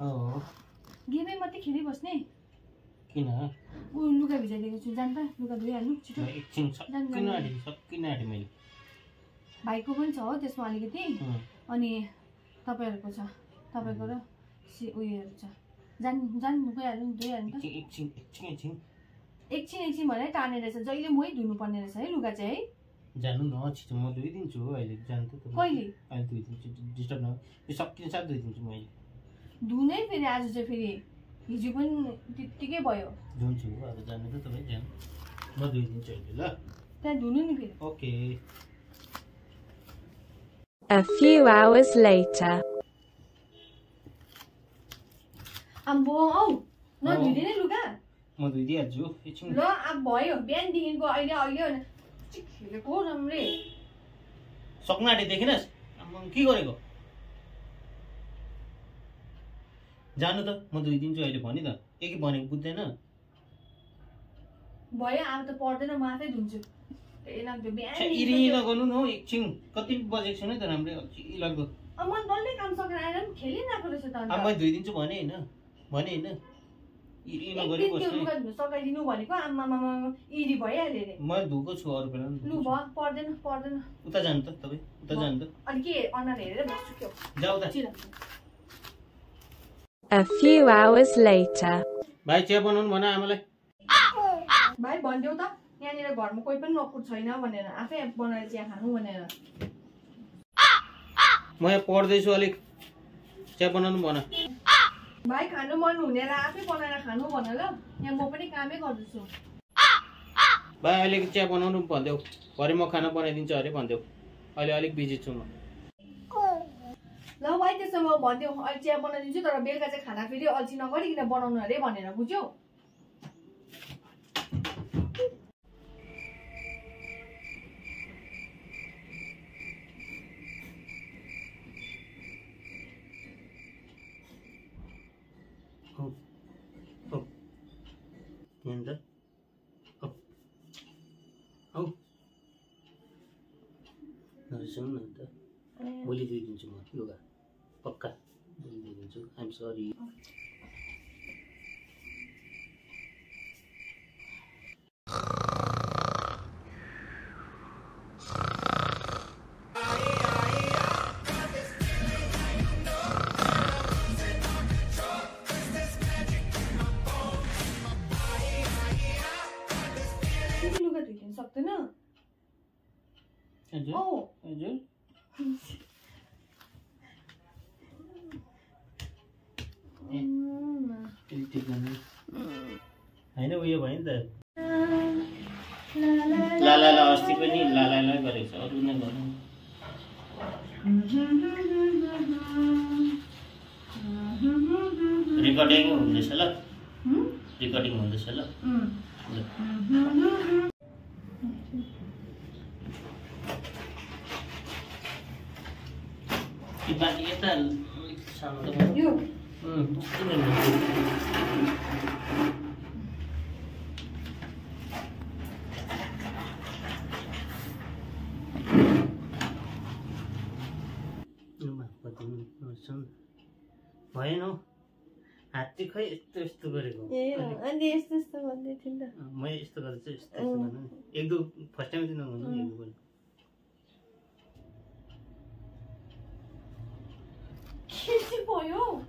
Oh. Give him a ticket, was name. Kina. Oh, look at it. Suzanne, look at the end. It's not By Covens or this one, you think? Only Tapercosa. Tapacora, see, we are. Then we are doing itching, itching. Itching, my letter is a joy. Wait, do you upon the side? Look at it. Jan watched more do it into it. Jan took it. I'll do it. Disturb now. You suck inside it into me. Do not be as a free. Is you going to take a boy? Don't you rather than another again? Not do it in change. Then do not okay. A few hours later. No, you didn't look at. What did you do? It's not a boy of bending and go idea. Chicken, go on, Ray. Socknat is taking us. A monkey or go. Janata, what do you enjoy the bonita? Eggy bonnie, good dinner. Boy, I'm the porter of my head, don't you? Eating a gono, itching, cutting position at an umbrella. I'm one dollar comes on an island, killing a person. I might do it into one in one in. You know what you saw. I knew what you got, Mamma, Edie Boy. My Dugos who are burned. Luba, pardon, pardon. Utajanta, Utajanta. I'll get on a later. A few hours later. Bye, Chapon, one amele. Bye, Bonduta. यहाँनिर घरमा कोही पनि नकुट छैन भनेर आफै बनाएर chia खानु भनेर म यहाँ पढ्दै छु अलिक चिया बनाउनु भन भाइ खानु मन हुनेला आफै बनाएर खानु भन ल यहाँ म पनि कामै गर्दैछु भाइ अहिले चिया बनाउनु भन्देउ भरे म खाना बनाइदिन्छु अरे भन्देउ अहिले अलिक बिजी छु म ल भाइ त्यसो म भन्देउ अहिले चिया बनाइदिन्छु तर बेलुका चाहिँ खाना फेरि अल्छी नगरिकन बनाउनु अरे भनेर बुझ्यौ I'm sorry. Oh, Angel. I know you went there. La la la, Stephanie, la la la, Garis, or do never. Recording on the cellar. Recording on the cellar. You. Why no? At the quite to go. And the is the one that in the my is to go. It do first time in the morning. Kissy boy.